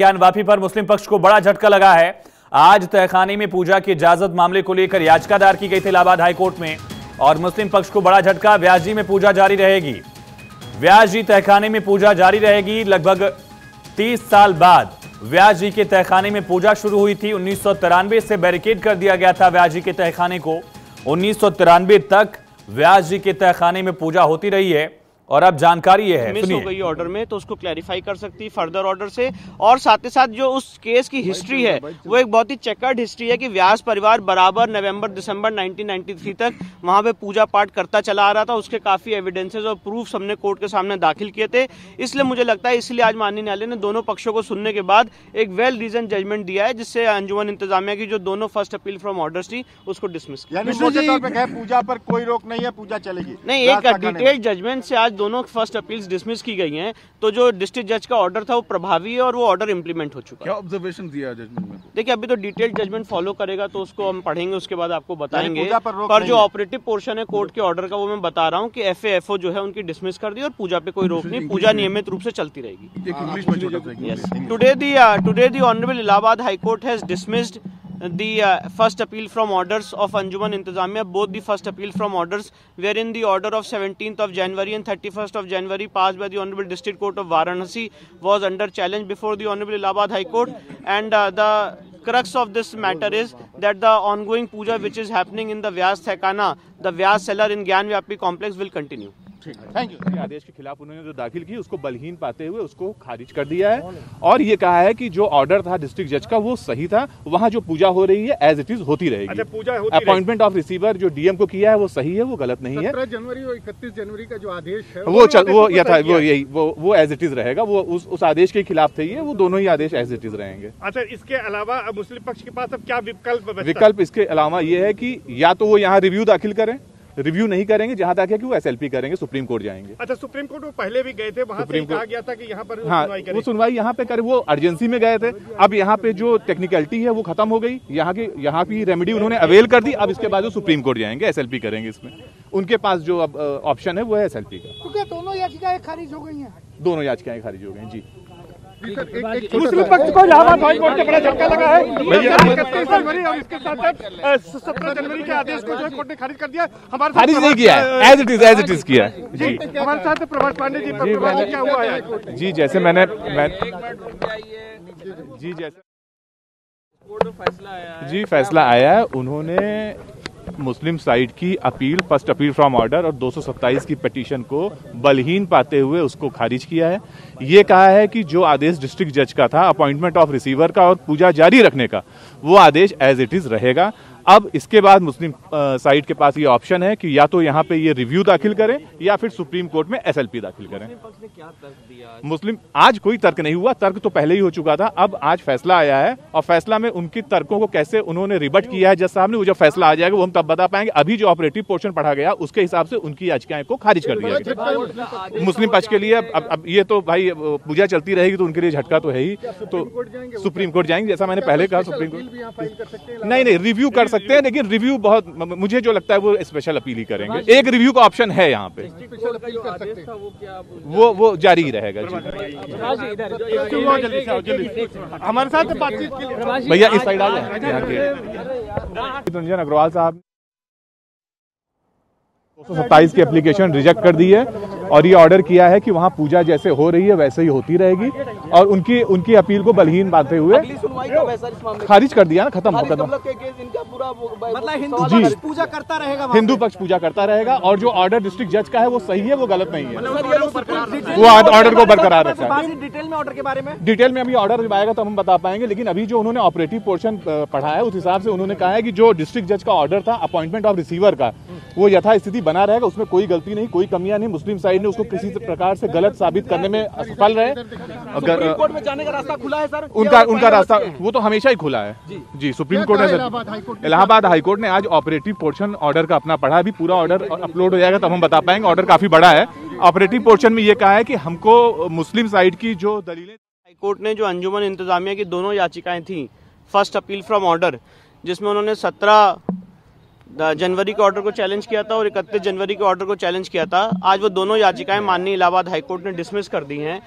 ज्ञानवापी पर मुस्लिम पक्ष को बड़ा झटका लगा है। आज तहखाने में पूजा की इजाजत मामले को लेकर याचिका दायर की गई थी इलाहाबाद हाईकोर्ट में, और मुस्लिम पक्ष को बड़ा झटका। व्यास जी में पूजा जारी रहेगी। व्यास जी तहखाने में पूजा जारी रहेगी। लगभग 30 साल बाद व्यास जी के तहखाने में पूजा शुरू हुई थी। 1993 से बैरिकेड कर दिया गया था व्यास जी के तहखाने को। 1993 तक व्यास जी के तहखाने में पूजा होती रही है। और अब जानकारी ये है, मिस हो गई ऑर्डर में तो उसको क्लैरिफाई कर सकती है फर्दर ऑर्डर से। और साथ ही साथ जो उस केस की हिस्ट्री है वो एक बहुत ही चेकर्ड हिस्ट्री है कि व्यास परिवार बराबर नवंबर दिसंबर 1993 तक वहाँ पे पूजा पाठ करता चला आ रहा था। उसके काफ़ी एविडेंसेज और प्रूफ्स हमने कोर्ट के सामने दाखिल किए थे। इसलिए मुझे लगता है, इसलिए आज माननीय न्यायालय ने दोनों पक्षों को सुनने के बाद एक वेल रीजन जजमेंट दिया है, जिससे अंजुमन इंतजामिया की जो दोनों फर्स्ट अपील फ्रॉम ऑर्डर्स थी उसको डिसमिस किया। पूजा पर कोई रोक नहीं है, पूजा चलेगी। नहीं, एक डिटेल जजमेंट से आज दोनों फर्स्ट अपील्स डिसमिस की गई हैं। तो जो डिस्ट्रिक्ट जज का ऑर्डर था वो प्रभावी है और वो ऑर्डर इंप्लीमेंट हो चुका है। क्या ऑब्जर्वेशन दिया जजमेंट में? देखिए, अभी तो डिटेल जजमेंट फॉलो करेगा तो उसको हम पढ़ेंगे, उसके बाद आपको बताएंगे। पर जो ऑपरेटिव पोर्शन है कोर्ट के ऑर्डर का वो मैं बता रहा हूँ कि एफएएफओ जो है उनकी डिसमिस कर दी और पूजा पे कोई रोक नहीं, पूजा नियमित रूप से चलती रहेगी। Today the honourable Allahabad high court has dismissed the first appeal from orders of Anjuman Intizamia, both the first appeal from orders wherein the order of 17th of January and 31st of January passed by the Honorable District Court of Varanasi was under challenge before the Honorable Allahabad High Court, and the crux of this matter is that the ongoing puja which is happening in the Vyas Thekana, the Vyas cellar in Gyanvapi complex will continue. Thank you. आदेश के खिलाफ उन्होंने जो दाखिल की उसको बलहीन पाते हुए उसको खारिज कर दिया है और ये कहा है कि जो ऑर्डर था डिस्ट्रिक्ट जज का वो सही था। वहाँ जो पूजा हो रही है एज इट इज होती रहेगी। पूजा अपॉइंटमेंट ऑफ रिसीवर जो डीएम को किया है वो सही है, वो गलत नहीं है। 17 जनवरी और 31 जनवरी का जो आदेश है वो एज इट इज रहेगा। वो उस आदेश के खिलाफ थे, ये वो दोनों ही आदेश एज इट इज रहेंगे। अच्छा, इसके अलावा मुस्लिम पक्ष के पास अब क्या विकल्प? इसके अलावा ये है कि या तो वो यहाँ रिव्यू दाखिल करें, रिव्यू नहीं करेंगे जहां तक है कि वो एसएलपी करेंगे, सुप्रीम कोर्ट जाएंगे। अच्छा, सुप्रीम कोर्ट वो पहले भी गए थे, वहां से कहा गया था कि यहाँ पर वो सुनवाई यहाँ पे करे। वो अर्जेंसी में गए थे, अब यहाँ पे जो टेक्निकलिटी है वो खत्म हो गई, यहाँ की रेमेडी उन्होंने अवेल कर दी। अब इसके बाद वो सुप्रीम कोर्ट जाएंगे, एसएलपी करेंगे। इसमें उनके पास जो अब ऑप्शन है वो है एसएलपी का। क्योंकि दोनों याचिकाएं खारिज हो गई हैं। दोनों याचिकाएं खारिज हो गई हैं जी। मुस्लिम पक्ष को इलाहाबाद हाई कोर्ट से बड़ा झटका लगा है। 31 जनवरी और इसके साथ साथ 17 जनवरी के आदेश को जो है कोर्ट ने खारिज कर दिया। हमारे खारिज नहीं किया है, एज इट इज किया है जी। हमारे साथ प्रभाष पांडे जी पर क्या हुआ है जी? जैसे मैंने जी जैसे फैसला आया है, उन्होंने मुस्लिम साइड की appeal first appeal from order और 227 की पिटीशन को बलहीन पाते हुए उसको खारिज किया है। ये कहा है कि जो आदेश डिस्ट्रिक्ट जज का था अपॉइंटमेंट ऑफ रिसीवर का और पूजा जारी रखने का, वो आदेश एज इट इज रहेगा। अब इसके बाद मुस्लिम साइड के पास ये ऑप्शन है कि या तो यहाँ पे ये रिव्यू दाखिल करें या फिर सुप्रीम कोर्ट में एसएलपी दाखिल करें। क्या तर्क दिया? आज कोई तर्क नहीं हुआ, तर्क तो पहले ही हो चुका था। अब आज फैसला आया है और फैसला में उनके तर्कों को कैसे उन्होंने रिबट किया है जज साहब ने, वो जब फैसला आ जाएगा वो हम तब बता पाएंगे। अभी जो ऑपरेटिव पोर्शन पढ़ा गया उसके हिसाब से उनकी याचिकाएं को खारिज कर दिया गया मुस्लिम पक्ष के लिए। अब ये तो भाई पूजा चलती रहेगी तो उनके लिए झटका तो है ही, तो सुप्रीम कोर्ट जाएंगे। जैसा मैंने पहले कहा, सुप्रीम कोर्ट नहीं रिव्यू कर सकते हैं, लेकिन रिव्यू बहुत मुझे जो लगता है वो स्पेशल अपील ही करेंगे। एक रिव्यू का ऑप्शन है यहाँ पे, वो जारी ही रहेगा जी। हमारे साथ भैया इस साइड आ जाए। अग्रवाल साहब 227 की एप्लीकेशन रिजेक्ट कर दी है और ये ऑर्डर किया है कि वहाँ पूजा जैसे हो रही है वैसे ही होती रहेगी और उनकी अपील को बलहीन बांधते हुए खारिज कर दिया ना, खत्म हो गया। हिंदू पक्ष पूजा करता रहेगा और जो ऑर्डर डिस्ट्रिक्ट जज का है वो सही है, वो गलत नहीं है, वो ऑर्डर को बरकरार रखा है। डिटेल में ऑर्डर के बारे में डिटेल में अभी ऑर्डर जब आएगा तो हम बता पाएंगे, लेकिन अभी जो उन्होंने ऑपरेटिव पोर्शन पढ़ा है उस हिसाब से उन्होंने कहा है कि जो डिस्ट्रिक्ट जज का ऑर्डर था अपॉइंटमेंट ऑफ रिसीवर का वो यथास्थिति बना रहेगा, उसमें कोई गलती नहीं, कोई कमियां नहीं। मुस्लिम साइड ने उसको किसी प्रकार से गलत साबित करने में असफल रहे। सुप्रीम कोर्ट में जाने का रास्ता खुला है सर, उनका रास्ता वो तो हमेशा ही खुला है जी। सुप्रीम कोर्ट ने इलाहाबाद हाईकोर्ट ने आज ऑपरेटिव पोर्शन ऑर्डर का अपना पढ़ा। अभी पूरा ऑर्डर अपलोड हो जाएगा तब हम बता पाएंगे। ऑर्डर काफी बड़ा है। ऑपरेटिव पोर्शन में ये कहा है कि हमको मुस्लिम साइड की जो दलीलें हाईकोर्ट ने जो अंजुमन इंतजामिया की दोनों याचिकाएं थी फर्स्ट अपील फ्रॉम ऑर्डर, जिसमें उन्होंने 17 जनवरी के ऑर्डर को चैलेंज किया था और 31 जनवरी के ऑर्डर को चैलेंज किया था, आज वो दोनों याचिकाएं माननीय इलाहाबाद हाईकोर्ट ने डिसमिस कर दी हैं।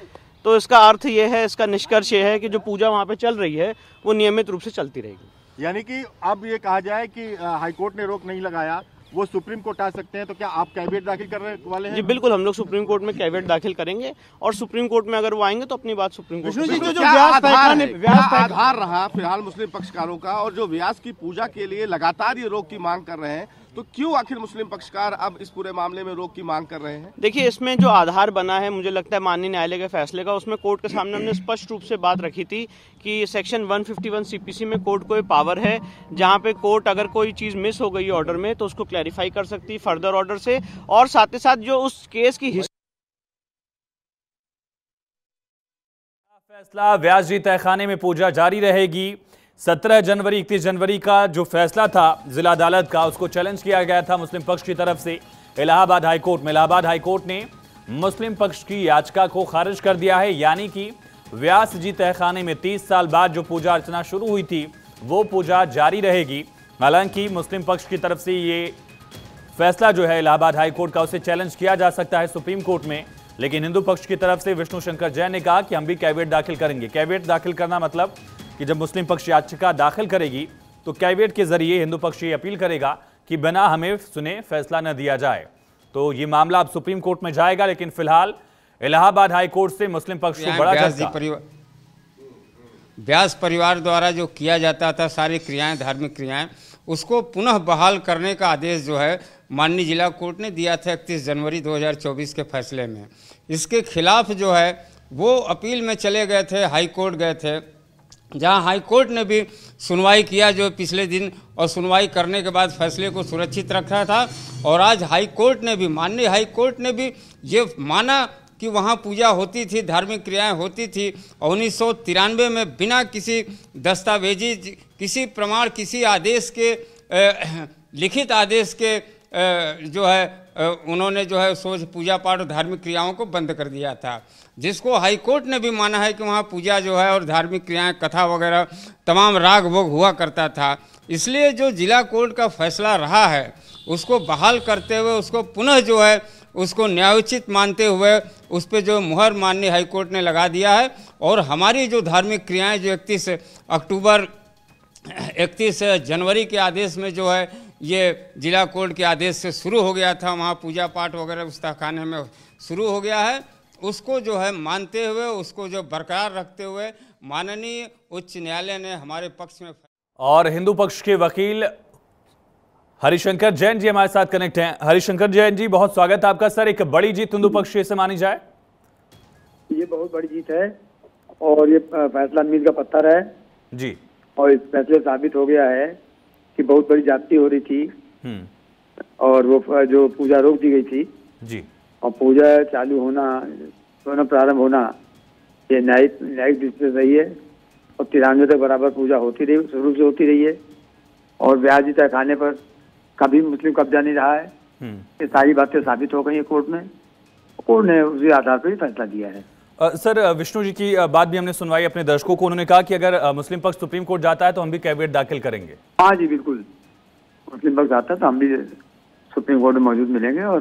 तो इसका अर्थ ये है, इसका निष्कर्ष ये है कि जो पूजा वहाँ पे चल रही है वो नियमित रूप से चलती रहेगी। यानी कि अब ये कहा जाए कि हाईकोर्ट ने रोक नहीं लगाया, वो सुप्रीम कोर्ट आ सकते हैं, तो क्या आप कैविएट दाखिल करने वाले हैं? जी बिल्कुल, हम लोग सुप्रीम कोर्ट में कैविएट दाखिल करेंगे और सुप्रीम कोर्ट में अगर वो आएंगे तो अपनी बात सुप्रीम कोर्ट में। जो व्यास आधार रहा फिलहाल मुस्लिम पक्षकारों का, और जो व्यास की पूजा के लिए लगातार ये रोक की मांग कर रहे हैं, तो क्यों आखिर मुस्लिम पक्षकार अब इस पूरे मामले में रोक की मांग कर रहे हैं? देखिए, इसमें जो आधार बना है, मुझे लगता है माननीय न्यायालय के फैसले का, उसमें कोर्ट के सामने हमने स्पष्ट रूप से बात रखी थी कि सेक्शन 151 सीपीसी में कोर्ट को पावर है, जहां पे कोर्ट अगर कोई चीज़ मिस हो गई ऑर्डर में तो उसको क्लैरिफाई कर सकती है फर्दर ऑर्डर से, और साथ ही साथ जो उस केस की फैसला व्यास जी तहखाने में पूजा जारी रहेगी। 17 जनवरी 31 जनवरी का जो फैसला था जिला अदालत का, उसको चैलेंज किया गया था मुस्लिम पक्ष की तरफ से इलाहाबाद हाईकोर्ट में। इलाहाबाद हाईकोर्ट ने मुस्लिम पक्ष की याचिका को खारिज कर दिया है, यानी कि व्यास जी तहखाने में 30 साल बाद जो पूजा अर्चना शुरू हुई थी वो पूजा जारी रहेगी। हालांकि मुस्लिम पक्ष की तरफ से ये फैसला जो है इलाहाबाद हाईकोर्ट का, उसे चैलेंज किया जा सकता है सुप्रीम कोर्ट में, लेकिन हिंदू पक्ष की तरफ से विष्णु शंकर जैन ने कहा कि हम भी कैविएट दाखिल करेंगे। कैविएट दाखिल करना मतलब कि जब मुस्लिम पक्ष याचिका दाखिल करेगी तो कैविएट के जरिए हिंदू पक्ष ये अपील करेगा कि बिना हमें सुने फैसला न दिया जाए। तो ये मामला अब सुप्रीम कोर्ट में जाएगा, लेकिन फिलहाल इलाहाबाद हाई कोर्ट से मुस्लिम पक्ष को बड़ा झटका। व्यास परिवार द्वारा जो किया जाता था सारी क्रियाएं, धार्मिक क्रियाएं, उसको पुनः बहाल करने का आदेश जो है माननीय जिला कोर्ट ने दिया था 31 जनवरी 2024 के फैसले में। इसके खिलाफ जो है वो अपील में चले गए थे, हाई कोर्ट गए थे, जहां हाई कोर्ट ने भी सुनवाई किया जो पिछले दिन, और सुनवाई करने के बाद फैसले को सुरक्षित रखा था। और आज हाई कोर्ट ने भी, माननीय हाई कोर्ट ने भी ये माना कि वहां पूजा होती थी, धार्मिक क्रियाएं होती थी, और 1993 में बिना किसी दस्तावेजी, किसी प्रमाण, किसी आदेश के लिखित आदेश के जो है उन्होंने जो है सोच पूजा पाठ और धार्मिक क्रियाओं को बंद कर दिया था, जिसको हाई कोर्ट ने भी माना है कि वहाँ पूजा जो है और धार्मिक क्रियाएं, कथा वगैरह तमाम राग भोग हुआ करता था। इसलिए जो जिला कोर्ट का फैसला रहा है उसको बहाल करते हुए, उसको पुनः जो है उसको न्यायोचित मानते हुए उस पर जो मुहर माननीय हाई कोर्ट ने लगा दिया है। और हमारी जो धार्मिक क्रियाएँ जो 31 जनवरी के आदेश में जो है ये जिला कोर्ट के आदेश से शुरू हो गया था, वहाँ पूजा पाठ वगैरह उस तहखाने में शुरू हो गया है, उसको जो है मानते हुए, उसको जो बरकरार रखते हुए माननीय उच्च न्यायालय ने हमारे पक्ष में। और हिंदू पक्ष के वकील हरिशंकर जैन जी हमारे साथ कनेक्ट हैं। हरिशंकर जैन जी, बहुत स्वागत है आपका। सर, एक बड़ी जीत हिंदू पक्ष से मानी जाए? ये बहुत बड़ी जीत है और ये फैसला मील का पत्थर है जी, और इस फैसले साबित हो गया है कि बहुत बड़ी जाति हो रही थी और वो जो पूजा रोक दी गई थी जी, और पूजा चालू होना प्रारंभ होना ये न्यायिक दृष्टि से सही है, और 93 तक बराबर पूजा होती रही, शुरू से होती रही है, और व्यास जी तहखाने पर कभी मुस्लिम कब्जा नहीं रहा है। ये सारी बातें साबित हो गई है कोर्ट में, कोर्ट ने उसी आधार पर ही फैसला दिया है। सर, विष्णु जी की बात भी हमने सुनवाई अपने दर्शकों को, उन्होंने कहा कि अगर मुस्लिम पक्ष सुप्रीम कोर्ट जाता है तो हम भी कैविएट दाखिल करेंगे। हाँ जी बिल्कुल, मुस्लिम पक्ष जाता है तो हम भी सुप्रीम कोर्ट में मौजूद मिलेंगे और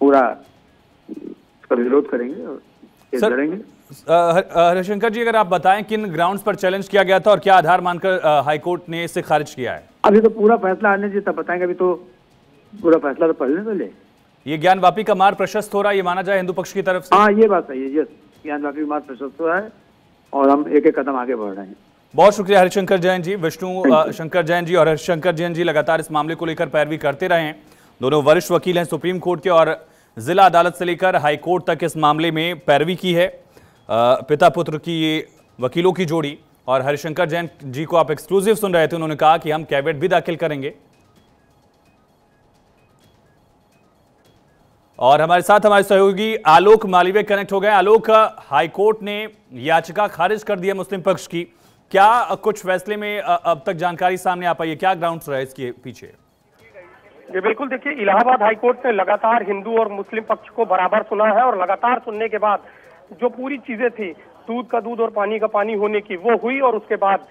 पूरा इसका विरोध करेंगे और लड़ेंगे। हरिशंकर जी, अगर आप बताएं किन ग्राउंड्स पर चैलेंज किया गया था और क्या आधार मानकर हाईकोर्ट ने इसे खारिज किया है? अभी तो पूरा फैसला आने से तब बताएंगे, अभी तो पूरा फैसला तो पढ़ने पहले। ये ज्ञानवापी का मार प्रशस्त हो रहा है ये माना जाए हिंदू पक्ष की तरफ से? हाँ ये बात सही है, ज्ञानवापी मार्ग प्रशस्त हुआ है और हम एक एक कदम आगे बढ़ रहे हैं। बहुत शुक्रिया हरिशंकर जैन जी। विष्णु शंकर जैन जी और हरिशंकर जैन जी लगातार इस मामले को लेकर पैरवी करते रहे हैं, दोनों वरिष्ठ वकील हैं सुप्रीम कोर्ट के, और जिला अदालत से लेकर हाई कोर्ट तक इस मामले में पैरवी की है। पिता पुत्र की ये वकीलों की जोड़ी, और हरिशंकर जैन जी को आप एक्सक्लूसिव सुन रहे थे, उन्होंने कहा कि हम कैविएट भी दाखिल करेंगे। और हमारे साथ हमारे सहयोगी आलोक मालिवे कनेक्ट हो गए। आलोक, हाईकोर्ट ने याचिका खारिज कर दी है मुस्लिम पक्ष की, क्या कुछ फैसले में अब तक जानकारी सामने आ पाई है, क्या ग्राउंड्स रहे इसके पीछे? जी बिल्कुल, देखिए इलाहाबाद हाईकोर्ट ने लगातार हिंदू और मुस्लिम पक्ष को बराबर सुना है, और लगातार सुनने के बाद जो पूरी चीजें थी, दूध का दूध और पानी का पानी होने की, वो हुई, और उसके बाद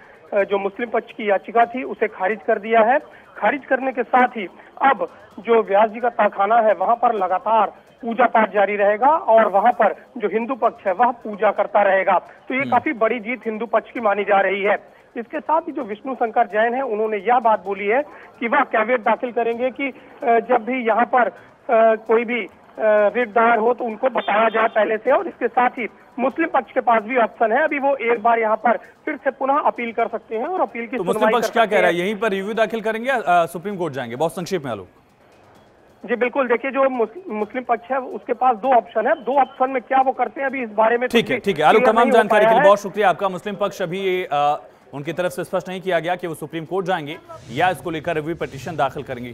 जो मुस्लिम पक्ष की याचिका थी उसे खारिज कर दिया है। खारिज करने के साथ ही अब जो व्यास जी का तहखाना है वहां पर लगातार पूजा पाठ जारी रहेगा और वहां पर जो हिंदू पक्ष है वह पूजा करता रहेगा। तो ये काफी बड़ी जीत हिंदू पक्ष की मानी जा रही है। इसके साथ ही जो विष्णु शंकर जैन है उन्होंने यह बात बोली है कि वह कैवियट दाखिल करेंगे कि जब भी यहाँ पर कोई भी रिट दायर हो तो उनको बताया जाए पहले से। और इसके साथ ही मुस्लिम पक्ष के पास भी ऑप्शन है, अभी वो एक बार यहाँ पर फिर से पुनः अपील कर सकते हैं और अपील की तो मुस्लिम पक्ष क्या कह रहा है, यहीं पर रिव्यू दाखिल करेंगे सुप्रीम कोर्ट जाएंगे, बहुत संक्षेप में आलोक। जी बिल्कुल, देखिए जो मुस्लिम पक्ष है उसके पास दो ऑप्शन है, दो ऑप्शन में क्या वो करते हैं अभी इस बारे में। ठीक है आलोक, तमाम जानकारी के लिए बहुत शुक्रिया आपका। मुस्लिम पक्ष अभी उनकी तरफ से स्पष्ट नहीं किया गया कि वो सुप्रीम कोर्ट जाएंगे या इसको लेकर रिव्यू पिटीशन दाखिल करेंगे।